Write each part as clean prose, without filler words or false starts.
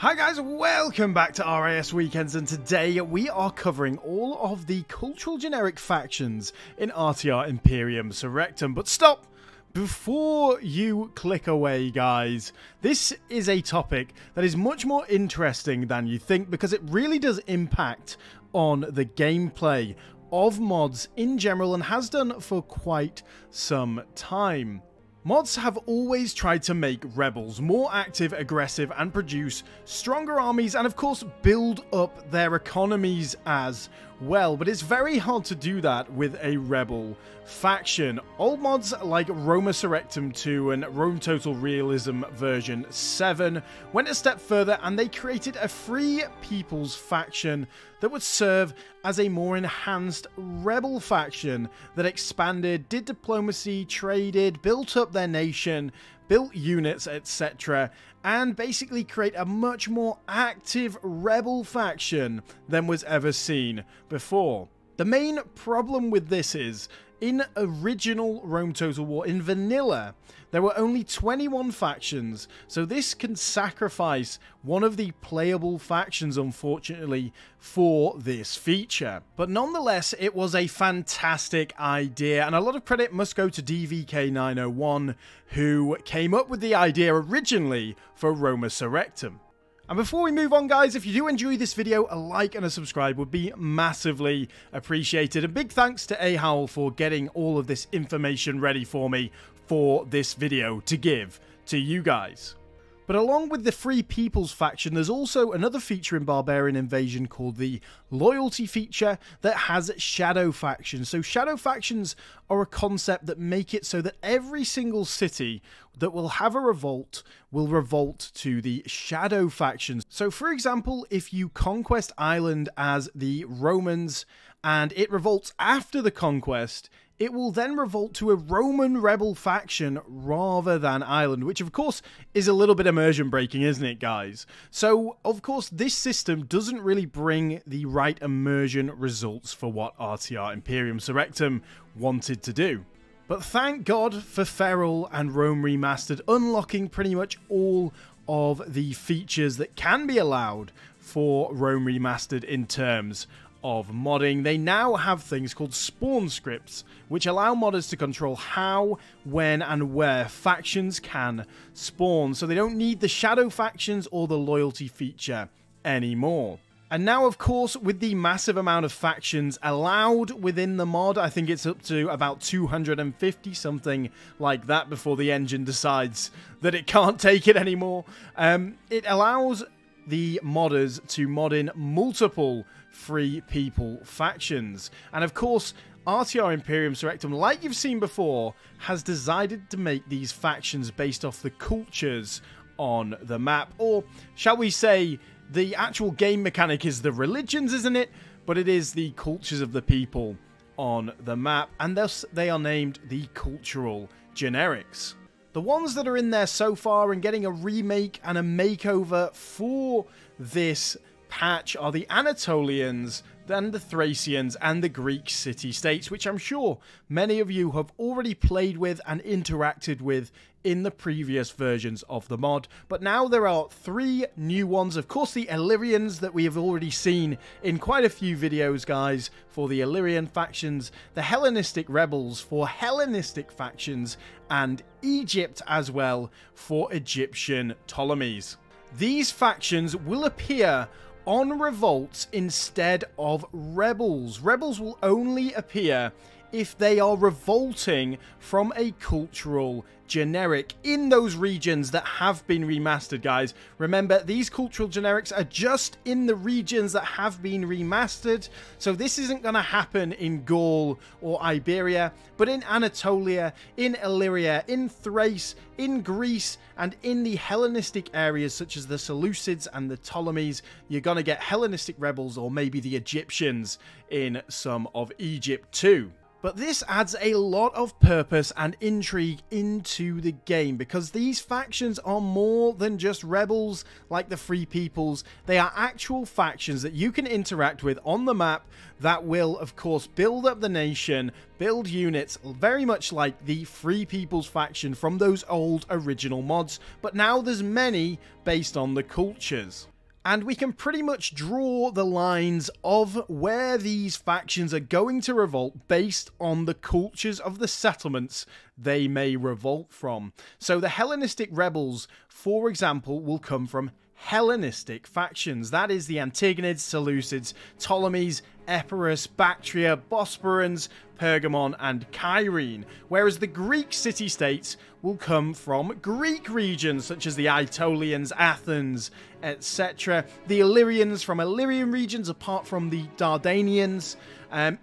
Hi guys, welcome back to RIS Weekends, and today we are covering all of the cultural generic factions in RTR Imperium Surrectum. But stop! Before you click away, guys, this is a topic that is much more interesting than you think, because it really does impact on the gameplay of mods in general and has done for quite some time. Mods have always tried to make rebels more active, aggressive, and produce stronger armies, and of course build up their economies as well, but it's very hard to do that with a rebel faction. Old mods like Roma Surrectum 2 and Rome Total Realism version 7 went a step further and they created a free people's faction that would serve as a more enhanced rebel faction that expanded, did diplomacy, traded, built up their nation, built units, etc., and basically create a much more active rebel faction than was ever seen before. The main problem with this is, in original Rome Total War, in vanilla, there were only 21 factions, so this can sacrifice one of the playable factions, unfortunately, for this feature. But nonetheless, it was a fantastic idea, and a lot of credit must go to DVK901, who came up with the idea originally for Roma Surrectum. And before we move on, guys, if you do enjoy this video, a like and a subscribe would be massively appreciated. A big thanks to A. Howl for getting all of this information ready for me for this video to give to you guys. But along with the Free Peoples faction, there's also another feature in Barbarian Invasion called the Loyalty feature that has shadow factions. So shadow factions are a concept that make it so that every single city that will have a revolt will revolt to the shadow factions. So for example, if you conquest Ireland as the Romans and it revolts after the conquest, it will then revolt to a Roman rebel faction rather than Ireland, which of course is a little bit immersion breaking, isn't it, guys? So of course this system doesn't really bring the right immersion results for what RTR Imperium Surrectum wanted to do. But thank God for Feral and Rome Remastered unlocking pretty much all of the features that can be allowed for Rome Remastered in terms of modding. They now have things called spawn scripts, which allow modders to control how, when, and where factions can spawn, so they don't need the shadow factions or the loyalty feature anymore. And now, of course, with the massive amount of factions allowed within the mod, I think it's up to about 250, something like that, before the engine decides that it can't take it anymore. It allows the modders to mod in multiple free people factions. And of course, RTR Imperium Surrectum, like you've seen before, has decided to make these factions based off the cultures on the map. Or, shall we say, the actual game mechanic is the religions, isn't it? But it is the cultures of the people on the map. And thus, they are named the cultural generics. The ones that are in there so far and getting a remake and a makeover for this patch are the Aetolians, then the Tracians, and the Greek city-states, which I'm sure many of you have already played with and interacted with in the previous versions of the mod. But now there are three new ones. Of course, the Illyrians that we have already seen in quite a few videos, guys, for the Illyrian factions, the Hellenistic rebels for Hellenistic factions, and Egypt as well for Egyptian Ptolemies. These factions will appear on revolts instead of rebels. Rebels will only appear if they are revolting from a cultural generic in those regions that have been remastered, guys. Remember, these cultural generics are just in the regions that have been remastered, so this isn't going to happen in Gaul or Iberia, but in Anatolia, in Illyria, in Thrace, in Greece, and in the Hellenistic areas such as the Seleucids and the Ptolemies, you're going to get Hellenistic rebels, or maybe the Egyptians in some of Egypt too. But this adds a lot of purpose and intrigue into the game, because these factions are more than just rebels like the Free Peoples. They are actual factions that you can interact with on the map that will, of course, build up the nation, build units, very much like the Free Peoples faction from those old original mods. But now there's many based on the cultures. And we can pretty much draw the lines of where these factions are going to revolt based on the cultures of the settlements they may revolt from. So the Hellenistic rebels, for example, will come from Hellenistic factions. That is the Antigonids, Seleucids, Ptolemies, Epirus, Bactria, Bosporans, Pergamon, and Kyrene, whereas the Greek city-states will come from Greek regions such as the Aetolians, Athens, etc., the Illyrians from Illyrian regions apart from the Dardanians,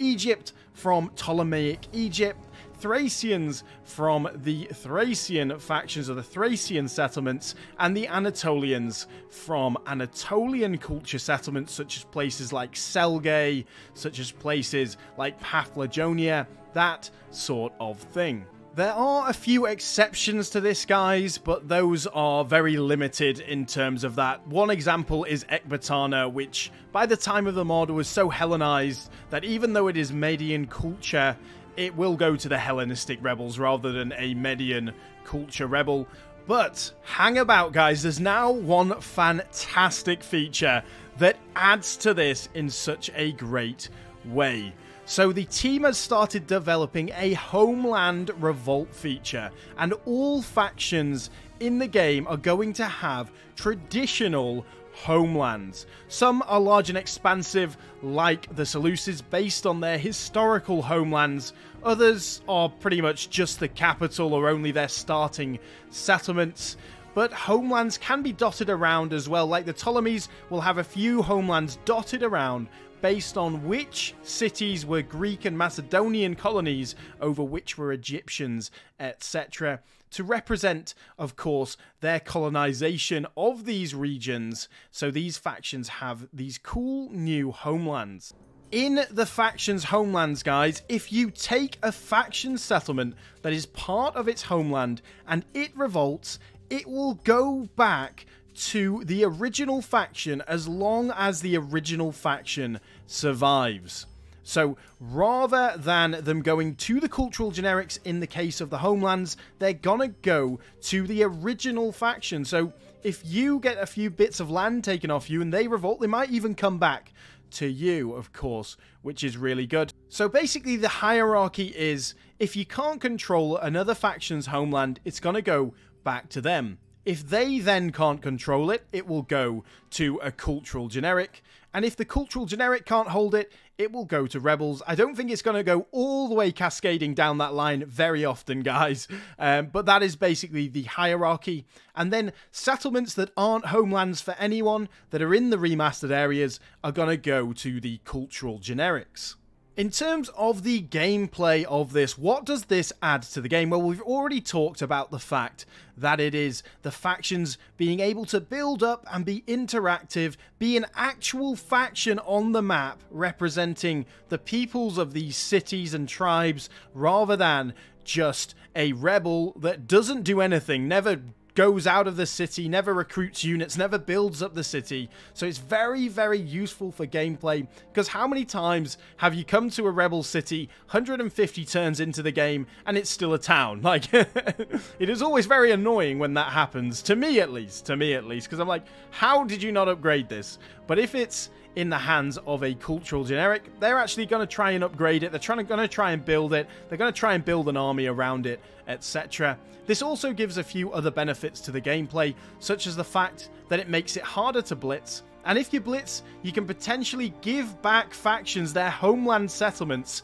Egypt from Ptolemaic Egypt, Thracians from the Thracian factions of the Thracian settlements, and the Anatolians from Anatolian culture settlements such as places like Selgae, such as places like Paphlagonia, that sort of thing. There are a few exceptions to this, guys, but those are very limited in terms of that. One example is Ekbatana, which by the time of the mod was so Hellenized that even though it is Median culture, it will go to the Hellenistic rebels rather than a Median culture rebel. But hang about, guys, there's now one fantastic feature that adds to this in such a great way. So the team has started developing a homeland revolt feature, and all factions in the game are going to have traditional homelands. Some are large and expansive, like the Seleucids, based on their historical homelands. Others are pretty much just the capital or only their starting settlements. But homelands can be dotted around as well, like the Ptolemies will have a few homelands dotted around based on which cities were Greek and Macedonian colonies over which were Egyptians, etc., to represent, of course, their colonization of these regions. So these factions have these cool new homelands. In the faction's homelands, guys, if you take a faction settlement that is part of its homeland and it revolts, it will go back to the original faction as long as the original faction survives. So rather than them going to the cultural generics in the case of the homelands, they're gonna go to the original faction. So if you get a few bits of land taken off you and they revolt, they might even come back to you, of course, which is really good. So basically the hierarchy is, if you can't control another faction's homeland, it's gonna go back to them. If they then can't control it, it will go to a cultural generic. And if the cultural generic can't hold it, it will go to rebels. I don't think it's going to go all the way cascading down that line very often, guys. But that is basically the hierarchy. And then settlements that aren't homelands for anyone, that are in the remastered areas, are going to go to the cultural generics. In terms of the gameplay of this, what does this add to the game? Well, we've already talked about the fact that it is the factions being able to build up and be interactive, be an actual faction on the map representing the peoples of these cities and tribes, rather than just a rebel that doesn't do anything, never goes out of the city, never recruits units, never builds up the city. So it's very, very useful for gameplay, because how many times have you come to a rebel city 150 turns into the game and it's still a town? Like, it is always very annoying when that happens, to me at least, because I'm like, how did you not upgrade this? But if it's in the hands of a cultural generic, they're actually going to try and upgrade it. They're going to try and build it. They're going to try and build an army around it, etc. This also gives a few other benefits to the gameplay, such as the fact that it makes it harder to blitz. And if you blitz, you can potentially give back factions their homeland settlements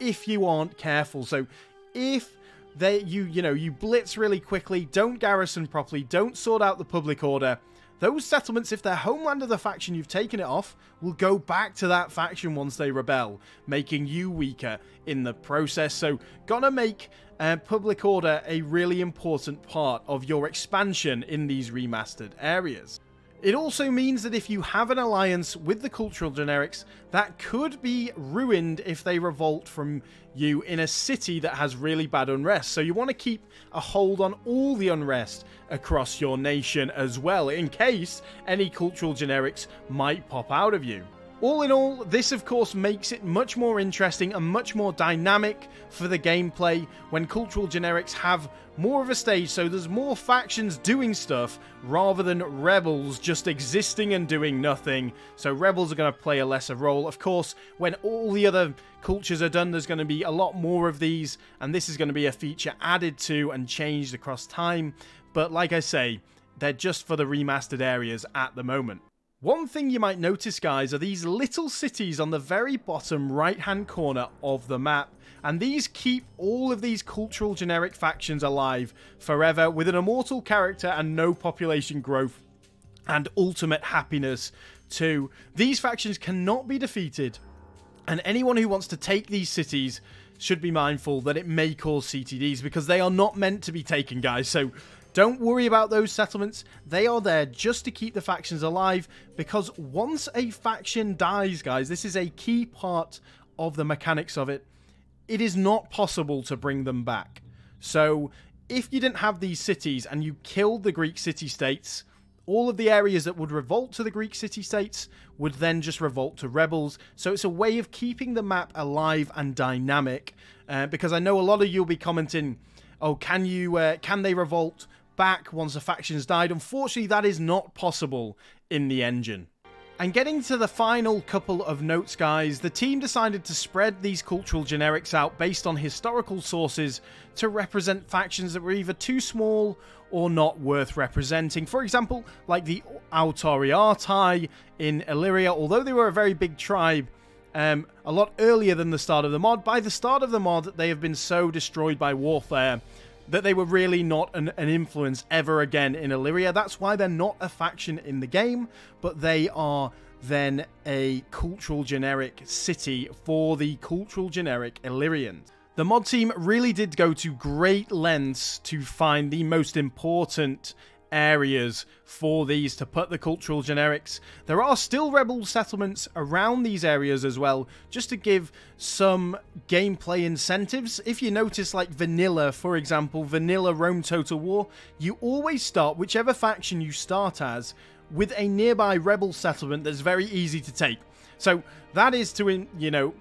if you aren't careful. So if you blitz really quickly, don't garrison properly, don't sort out the public order, those settlements, if they're homeland of the faction you've taken it off, will go back to that faction once they rebel, making you weaker in the process. So, gonna make public order a really important part of your expansion in these remastered areas. It also means that if you have an alliance with the cultural generics, that could be ruined if they revolt from you in a city that has really bad unrest. So you want to keep a hold on all the unrest across your nation as well, in case any cultural generics might pop out of you. All in all, this of course makes it much more interesting and much more dynamic for the gameplay when cultural generics have more of a stage, so there's more factions doing stuff rather than rebels just existing and doing nothing. So rebels are going to play a lesser role. Of course, when all the other cultures are done, there's going to be a lot more of these, and this is going to be a feature added to and changed across time. But like I say, they're just for the remastered areas at the moment. One thing you might notice, guys, are these little cities on the very bottom right-hand corner of the map. And these keep all of these cultural generic factions alive forever with an immortal character and no population growth and ultimate happiness too. These factions cannot be defeated, and anyone who wants to take these cities should be mindful that it may cause CTDs because they are not meant to be taken, guys. So don't worry about those settlements. They are there just to keep the factions alive, because once a faction dies, guys, this is a key part of the mechanics of it, it is not possible to bring them back. So if you didn't have these cities and you killed the Greek city-states, all of the areas that would revolt to the Greek city-states would then just revolt to rebels. So it's a way of keeping the map alive and dynamic, because I know a lot of you will be commenting, oh, can they revolt back once the factions died? Unfortunately, that is not possible in the engine. And getting to the final couple of notes, guys, the team decided to spread these cultural generics out based on historical sources to represent factions that were either too small or not worth representing. For example, like the Autariati in Illyria, although they were a very big tribe, a lot earlier than the start of the mod. By the start of the mod, they have been so destroyed by warfare that they were really not an influence ever again in Illyria. That's why they're not a faction in the game, but they are then a cultural generic city for the cultural generic Illyrians. The mod team really did go to great lengths to find the most important areas for these to put the cultural generics. There are still rebel settlements around these areas as well, just to give some gameplay incentives. If you notice, like vanilla, for example, vanilla Rome Total War, you always start, whichever faction you start as, with a nearby rebel settlement that's very easy to take. So that is to, you know,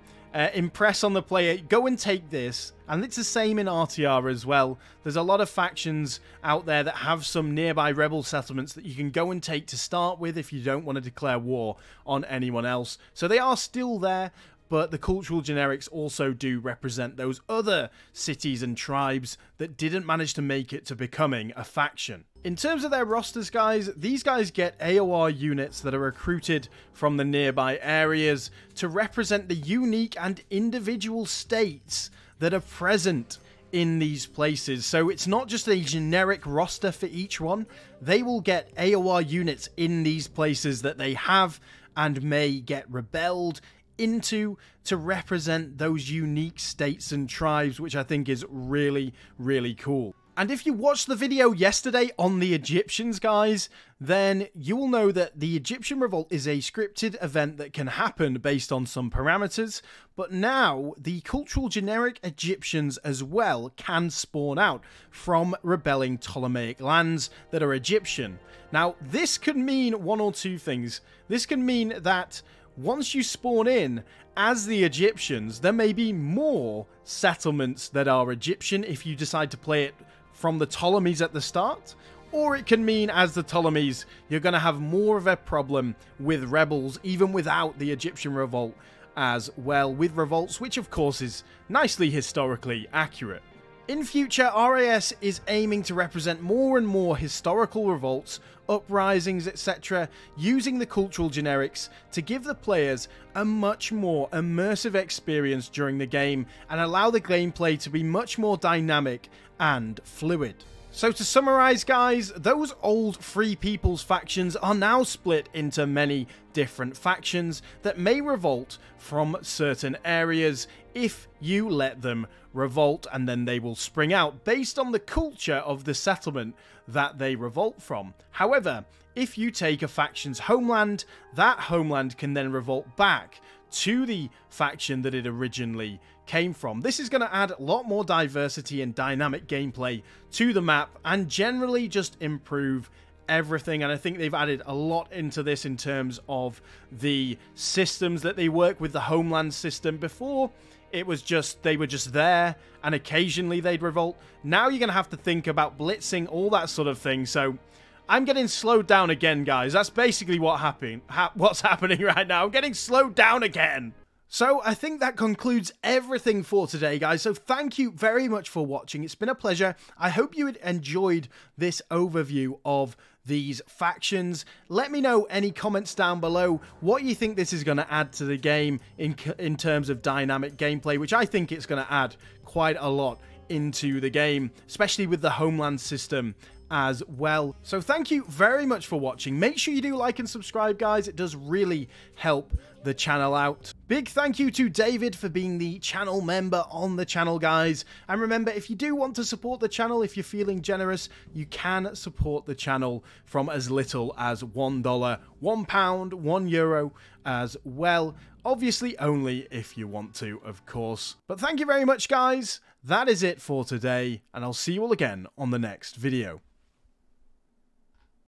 impress on the player, go and take this. And it's the same in RTR as well. There's a lot of factions out there that have some nearby rebel settlements that you can go and take to start with if you don't want to declare war on anyone else. So they are still there, but the cultural generics also do represent those other cities and tribes that didn't manage to make it to becoming a faction. In terms of their rosters, guys, these guys get AOR units that are recruited from the nearby areas to represent the unique and individual states that are present in these places. So it's not just a generic roster for each one. They will get AOR units in these places that they have and may get rebelled into to represent those unique states and tribes, which I think is really, really cool. And if you watched the video yesterday on the Egyptians, guys, then you will know that the Egyptian revolt is a scripted event that can happen based on some parameters, but now the cultural generic Egyptians as well can spawn out from rebelling Ptolemaic lands that are Egyptian. Now, this could mean one or two things. This can mean that once you spawn in as the Egyptians, there may be more settlements that are Egyptian if you decide to play it from the Ptolemies at the start. Or it can mean as the Ptolemies, you're going to have more of a problem with rebels, even without the Egyptian revolt as well, with revolts, which of course is nicely historically accurate. In future, RIS is aiming to represent more and more historical revolts, uprisings, etc., using the cultural generics to give the players a much more immersive experience during the game and allow the gameplay to be much more dynamic and fluid. So to summarize, guys, those old Free People's factions are now split into many different factions that may revolt from certain areas if you let them revolt, and then they will spring out based on the culture of the settlement that they revolt from. However, if you take a faction's homeland, that homeland can then revolt back to the faction that it originally came from. This is going to add a lot more diversity and dynamic gameplay to the map and generally just improve everything. And I think they've added a lot into this in terms of the systems that they work with, the homeland system. Before, it was just they were just there and occasionally they'd revolt. Now you're going to have to think about blitzing, all that sort of thing. So I'm getting slowed down again, guys. That's basically what what's happening right now. I'm getting slowed down again. So I think that concludes everything for today, guys. So thank you very much for watching. It's been a pleasure. I hope you enjoyed this overview of these factions. Let me know any comments down below what you think this is going to add to the game in terms of dynamic gameplay, which I think it's going to add quite a lot into the game, especially with the homeland system as well. So thank you very much for watching. Make sure you do like and subscribe, guys. It does really help the channel out. Big thank you to David for being the channel member on the channel, guys. And remember, if you do want to support the channel, if you're feeling generous, you can support the channel from as little as $1, £1, €1 as well. Obviously only if you want to, of course. But thank you very much, guys. That is it for today, and I'll see you all again on the next video.